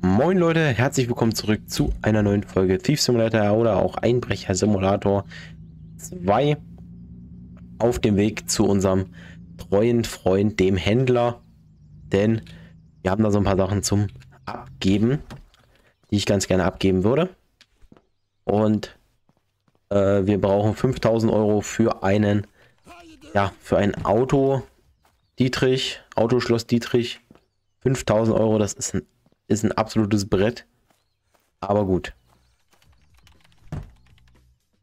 Moin Leute, herzlich willkommen zurück zu einer neuen Folge Thief Simulator oder auch Einbrecher Simulator 2 auf dem Weg zu unserem treuen Freund, dem Händler, denn wir haben da so ein paar Sachen zum Abgeben, die ich ganz gerne abgeben würde und wir brauchen 5.000 € für einen, ja, für ein Auto Dietrich, Autoschloss Dietrich, 5.000 €, das ist ein absolutes Brett, aber gut.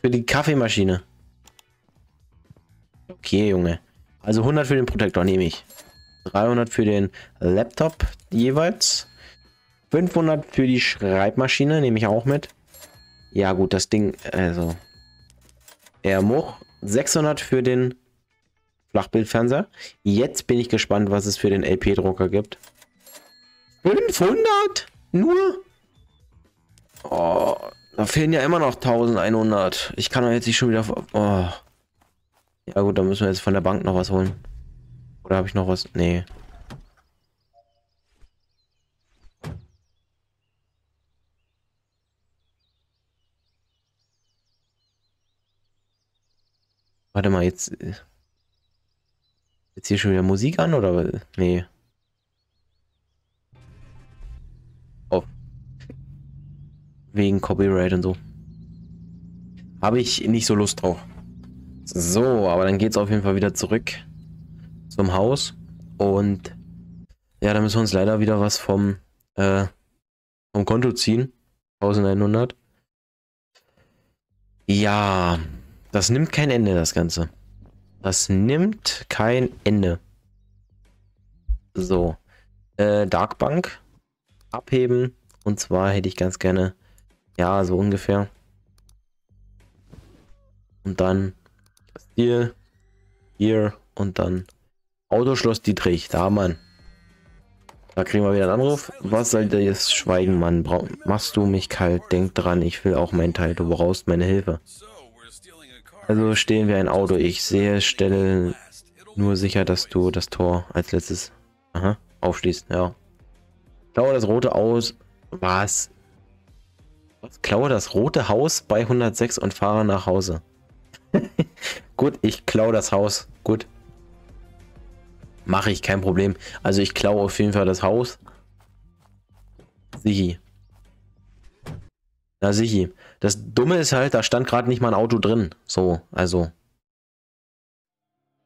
Für die Kaffeemaschine. Okay, Junge. Also 100 für den Protektor nehme ich. 300 für den Laptop jeweils. 500 für die Schreibmaschine nehme ich auch mit. Ja gut, das Ding, also. Er muss 600 für den Flachbildfernseher. Jetzt bin ich gespannt, was es für den LP-Drucker gibt. 500? Nur? Oh, da fehlen ja immer noch 1100. Ich kann doch jetzt nicht schon wieder... Oh. Ja gut, da müssen wir jetzt von der Bank noch was holen. Oder habe ich noch was? Nee. Warte mal, jetzt... Jetzt hier schon wieder Musik an, oder? Nee. Wegen Copyright und so. Habe ich nicht so Lust drauf. So, aber dann geht es auf jeden Fall wieder zurück zum Haus. Und ja, da müssen wir uns leider wieder was vom Konto ziehen. 1100. Ja, das nimmt kein Ende, das Ganze. Das nimmt kein Ende. So. Darkbank. Abheben. Und zwar hätte ich ganz gerne... Ja, so ungefähr. Und dann hier und dann Autoschloss Dietrich. Da, Mann. Da kriegen wir wieder einen Anruf. Was soll der jetzt schweigen, Mann? Machst du mich kalt? Denk dran, ich will auch meinen Teil. Du brauchst meine Hilfe. Also stehlen wir ein Auto. Ich sehe, stelle nur sicher, dass du das Tor als letztes aufschließt. Ja. Klaue das rote aus. Was? Klaue das rote Haus bei 106 und fahre nach Hause. Gut, ich klaue das Haus. Gut. Mache ich, kein Problem. Also ich klaue auf jeden Fall das Haus. Sichi. Na Sichi. Das Dumme ist halt, da stand gerade nicht mal ein Auto drin. So, also.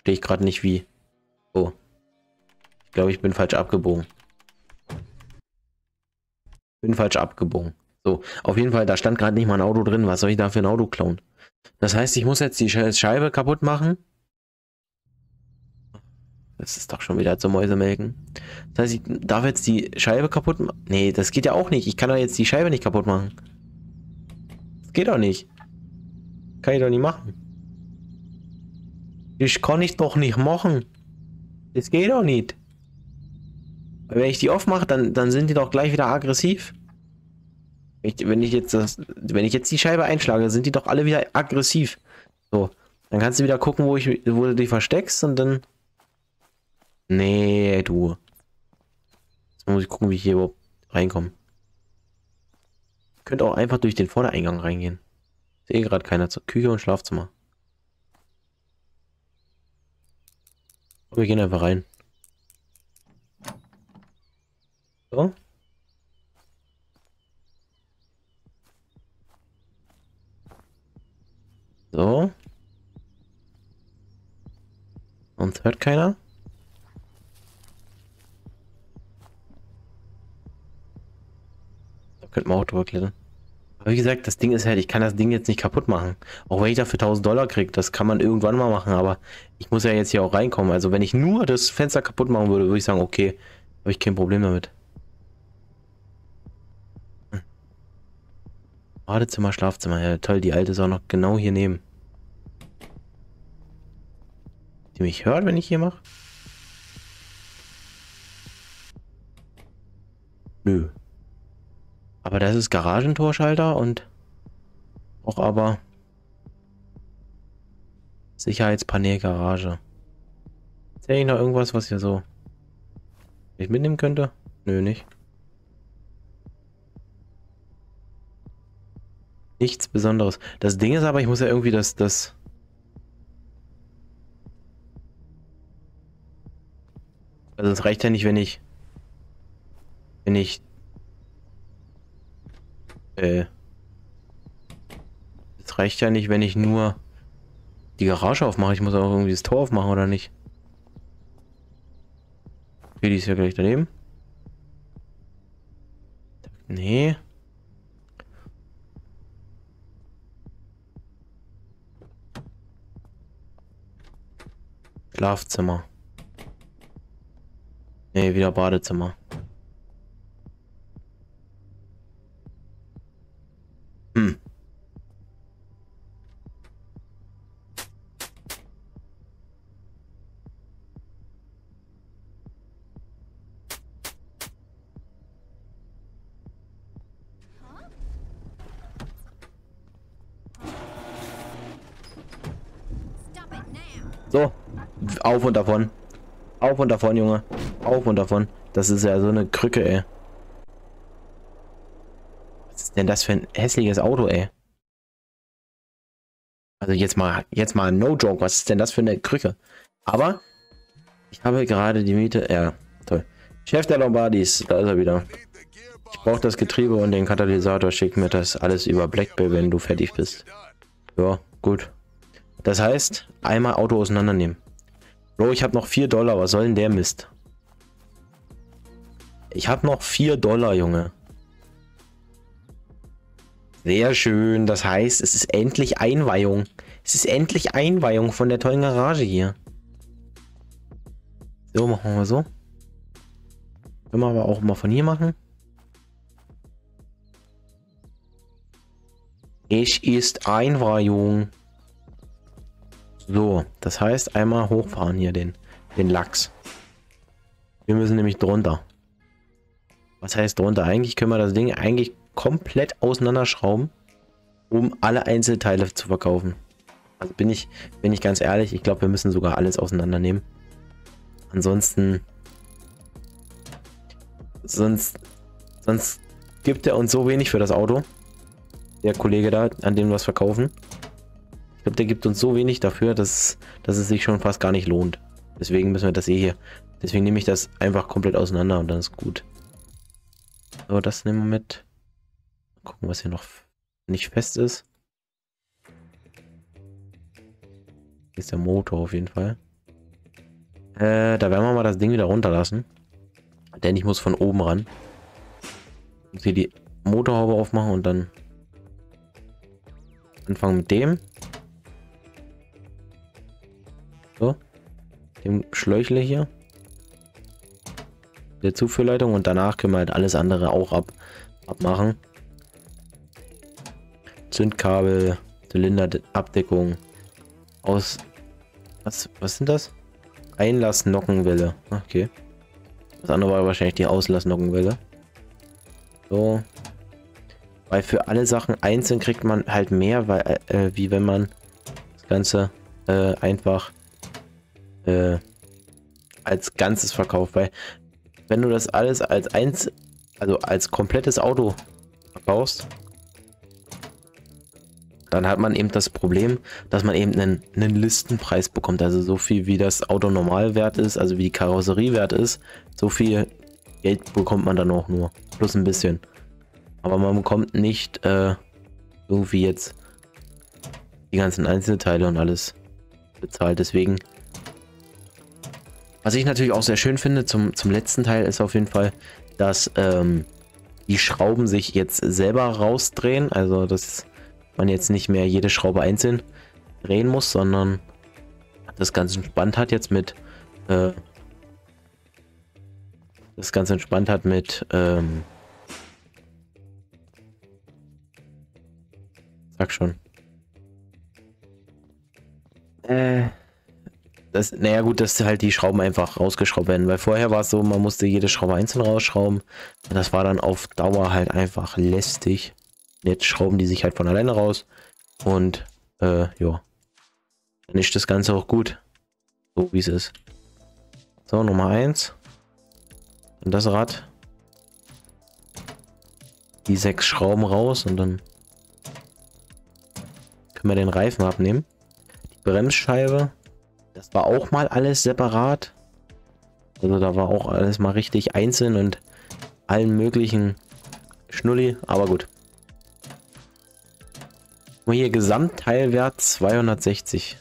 Stehe ich gerade nicht wie. So. Ich glaube, ich bin falsch abgebogen. Bin falsch abgebogen. So, auf jeden Fall, da stand gerade nicht mal ein Auto drin. Was soll ich da für ein Auto klauen? Das heißt, ich muss jetzt die Scheibe kaputt machen. Das ist doch schon wieder zum Mäusemelken. Das heißt, ich darf jetzt die Scheibe kaputt machen. Nee, das geht ja auch nicht. Ich kann da jetzt die Scheibe nicht kaputt machen. Das geht doch nicht. Kann ich doch nicht machen. Ich kann ich doch nicht machen. Das geht doch nicht. Weil wenn ich die aufmache, dann sind die doch gleich wieder aggressiv. Wenn ich jetzt die Scheibe einschlage, sind die doch alle wieder aggressiv. So, dann kannst du wieder gucken, wo du dich versteckst und dann... Nee, du. Jetzt muss ich gucken, wie ich hier überhaupt reinkomme. Ich könnte auch einfach durch den Vordereingang reingehen. Ich sehe gerade keiner. Zur Küche und Schlafzimmer. Und wir gehen einfach rein. So. So. Uns hört keiner. Da könnten wir auch drüber klettern. Aber wie gesagt, das Ding ist halt, ich kann das Ding jetzt nicht kaputt machen. Auch wenn ich dafür 1000 $ kriege, das kann man irgendwann mal machen, aber ich muss ja jetzt hier auch reinkommen. Also wenn ich nur das Fenster kaputt machen würde, würde ich sagen, okay, habe ich kein Problem damit. Badezimmer, Schlafzimmer, ja toll, die alte ist auch noch genau hier neben. Die mich hört, wenn ich hier mache? Nö. Aber das ist Garagentorschalter und auch aber Sicherheitspanel Garage. Ist ja noch irgendwas, was hier so ich mitnehmen könnte? Nö, nicht. Nichts Besonderes. Das Ding ist aber, ich muss ja irgendwie das... Also es reicht ja nicht, wenn ich... Es reicht ja nicht, wenn ich nur die Garage aufmache. Ich muss auch irgendwie das Tor aufmachen, oder nicht? Okay, die ist ja gleich daneben. Nee. Schlafzimmer. Nee, wieder Badezimmer. So, auf und davon. Auf und davon, Junge. Auf und davon. Das ist ja so eine Krücke, ey. Was ist denn das für ein hässliches Auto, ey? Also jetzt mal no joke. Was ist denn das für eine Krücke? Aber ich habe gerade die Miete... Ja, toll. Chef der Lombardis, da ist er wieder. Ich brauche das Getriebe und den Katalysator. Schick mir das alles über BlackBerry, wenn du fertig bist. Ja, gut. Das heißt, einmal Auto auseinandernehmen. Bro, ich habe noch $4. Was soll denn der Mist? Ich habe noch $4, Junge. Sehr schön. Das heißt, es ist endlich Einweihung. Es ist endlich Einweihung von der tollen Garage hier. So, machen wir mal so. Können wir aber auch mal von hier machen. Es ist Einweihung. So, das heißt, einmal hochfahren hier den Lachs. Wir müssen nämlich drunter. Was heißt drunter? Eigentlich können wir das Ding eigentlich komplett auseinanderschrauben, um alle Einzelteile zu verkaufen. Also bin ich ganz ehrlich, ich glaube, wir müssen sogar alles auseinandernehmen. Ansonsten... Sonst gibt er uns so wenig für das Auto. Der Kollege da, an dem wir es verkaufen. Ich glaube, der gibt uns so wenig dafür, dass es sich schon fast gar nicht lohnt. Deswegen müssen wir das eh hier. Deswegen nehme ich das einfach komplett auseinander und dann ist gut. So, das nehmen wir mit. Gucken, was hier noch nicht fest ist. Hier ist der Motor auf jeden Fall. Da werden wir mal das Ding wieder runterlassen. Denn ich muss von oben ran. Ich muss hier die Motorhaube aufmachen und dann anfangen mit dem. So, dem Schläuchle hier, der Zuführleitung, und danach können wir halt alles andere auch abmachen. Zündkabel, Zylinderabdeckung, aus, was sind das? Einlassnockenwelle, okay. Das andere war wahrscheinlich die Auslassnockenwelle. So, weil für alle Sachen einzeln kriegt man halt mehr, weil, wie wenn man das Ganze einfach als Ganzes verkauft, weil wenn du das alles als eins, also als komplettes Auto verkaufst, dann hat man eben das Problem, dass man eben einen Listenpreis bekommt, also so viel wie das Auto normal wert ist, also wie die Karosserie wert ist, so viel Geld bekommt man dann auch nur, plus ein bisschen. Aber man bekommt nicht irgendwie jetzt die ganzen Einzelteile und alles bezahlt, deswegen. Was ich natürlich auch sehr schön finde zum letzten Teil ist auf jeden Fall, dass die Schrauben sich jetzt selber rausdrehen. Also dass man jetzt nicht mehr jede Schraube einzeln drehen muss, sondern das Ganze entspannt hat jetzt mit sag schon. Naja gut, dass halt die Schrauben einfach rausgeschraubt werden, weil vorher war es so, man musste jede Schraube einzeln rausschrauben. Das war dann auf Dauer halt einfach lästig. Jetzt schrauben die sich halt von alleine raus und ja, dann ist das Ganze auch gut, so wie es ist. So, Nummer 1. Und das Rad. Die 6 Schrauben raus und dann Können wir den Reifen abnehmen. Die Bremsscheibe. Das war auch mal alles separat. Also da war auch alles mal richtig einzeln und allen möglichen Schnulli. Aber gut. Und hier Gesamtteilwert 260.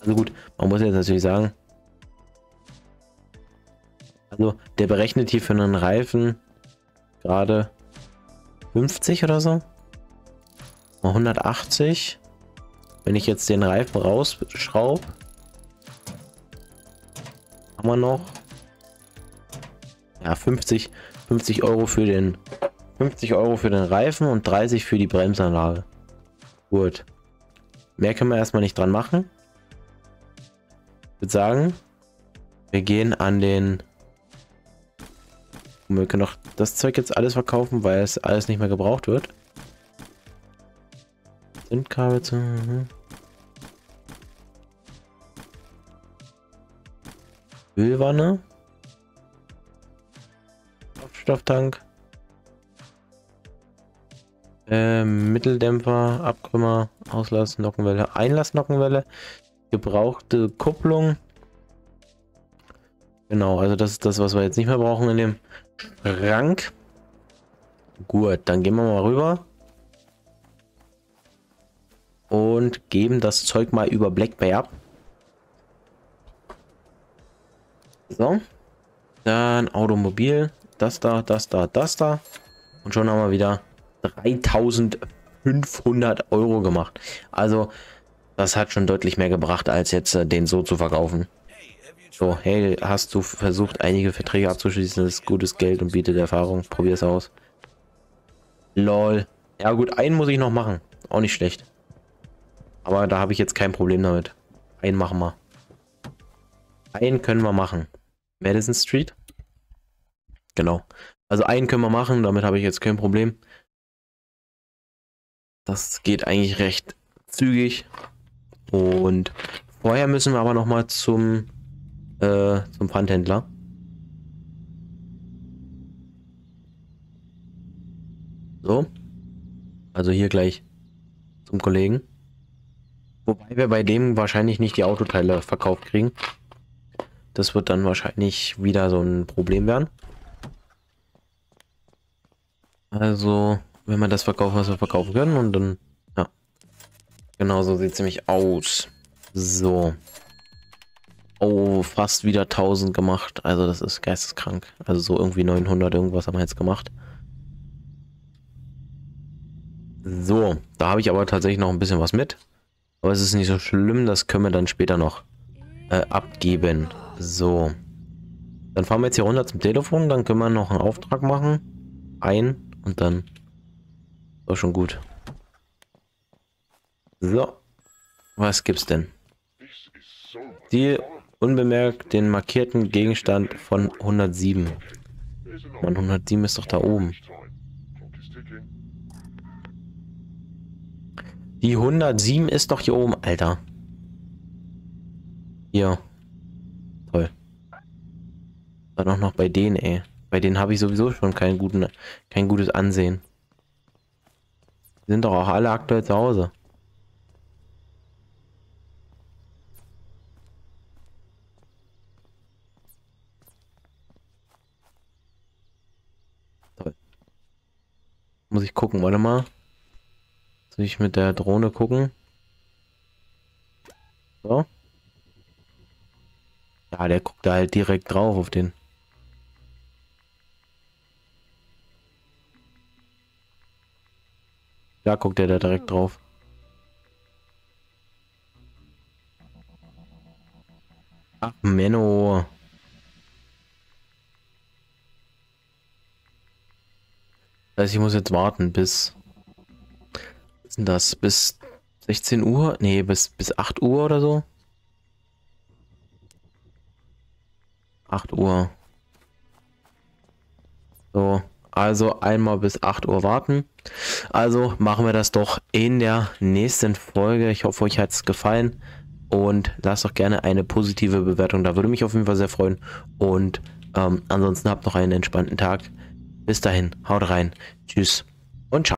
Also gut, man muss jetzt natürlich sagen, also der berechnet hier für einen Reifen gerade 50 oder so. Mal 180. Wenn ich jetzt den Reifen rausschraube, haben wir noch ja, 50 Euro für den 50 Euro für den Reifen und 30 für die Bremsanlage. Gut. Mehr können wir erstmal nicht dran machen. Ich würde sagen, wir gehen an den... Wir können doch das Zeug jetzt alles verkaufen, weil es alles nicht mehr gebraucht wird. Zündkabel zu... Ölwanne. Kraftstofftank. Mitteldämpfer, Abkrümmer, Auslass, Nockenwelle, Einlass, Nockenwelle, gebrauchte Kupplung. Genau, also das ist das, was wir jetzt nicht mehr brauchen in dem Schrank. Gut, dann gehen wir mal rüber und geben das Zeug mal über BlackBerry ab. So, dann Automobil, das da, das da, das da und schon haben wir wieder 3500 Euro gemacht. Also das hat schon deutlich mehr gebracht, als jetzt den so zu verkaufen. So, hey, hast du versucht, einige Verträge abzuschließen? Das ist gutes Geld und bietet Erfahrung. Probier es aus. Lol. Ja gut, einen muss ich noch machen. Auch nicht schlecht. Aber da habe ich jetzt kein Problem damit. Einen machen wir. Einen können wir machen. Madison Street. Genau. Also einen können wir machen. Damit habe ich jetzt kein Problem. Das geht eigentlich recht zügig. Und vorher müssen wir aber noch mal zum Pfandhändler. So. Also hier gleich zum Kollegen. Wobei wir bei dem wahrscheinlich nicht die Autoteile verkauft kriegen. Das wird dann wahrscheinlich wieder so ein Problem werden. Also... wenn wir das verkaufen, was wir verkaufen können und dann, ja, genau so sieht es nämlich aus. So. Oh, fast wieder 1000 gemacht, also das ist geisteskrank. Also so irgendwie 900 irgendwas haben wir jetzt gemacht. So, da habe ich aber tatsächlich noch ein bisschen was mit. Aber es ist nicht so schlimm, das können wir dann später noch abgeben. So. Dann fahren wir jetzt hier runter zum Telefon, dann können wir noch einen Auftrag machen. Ein und dann... War schon gut. So. Was gibt's denn? Deal unbemerkt den markierten Gegenstand von 107. Mann, 107 ist doch da oben. Die 107 ist doch hier oben, Alter. Hier. Toll. Dann auch noch bei denen, ey. Bei denen habe ich sowieso schon kein gutes Ansehen. Sind doch auch alle aktuell zu Hause. Toll. Muss ich gucken, warte mal. Soll ich mit der Drohne gucken? So. Ja, der guckt da halt direkt drauf auf den. Da guckt er da direkt drauf. Ach, Menno. Das heißt, ich muss jetzt warten bis... Was ist denn das? Bis 16 Uhr? Nee, bis 8 Uhr oder so? 8 Uhr. So. Also einmal bis 8 Uhr warten. Also machen wir das doch in der nächsten Folge. Ich hoffe, euch hat es gefallen. Und lasst doch gerne eine positive Bewertung. Da würde mich auf jeden Fall sehr freuen. Und ansonsten habt noch einen entspannten Tag. Bis dahin, haut rein. Tschüss.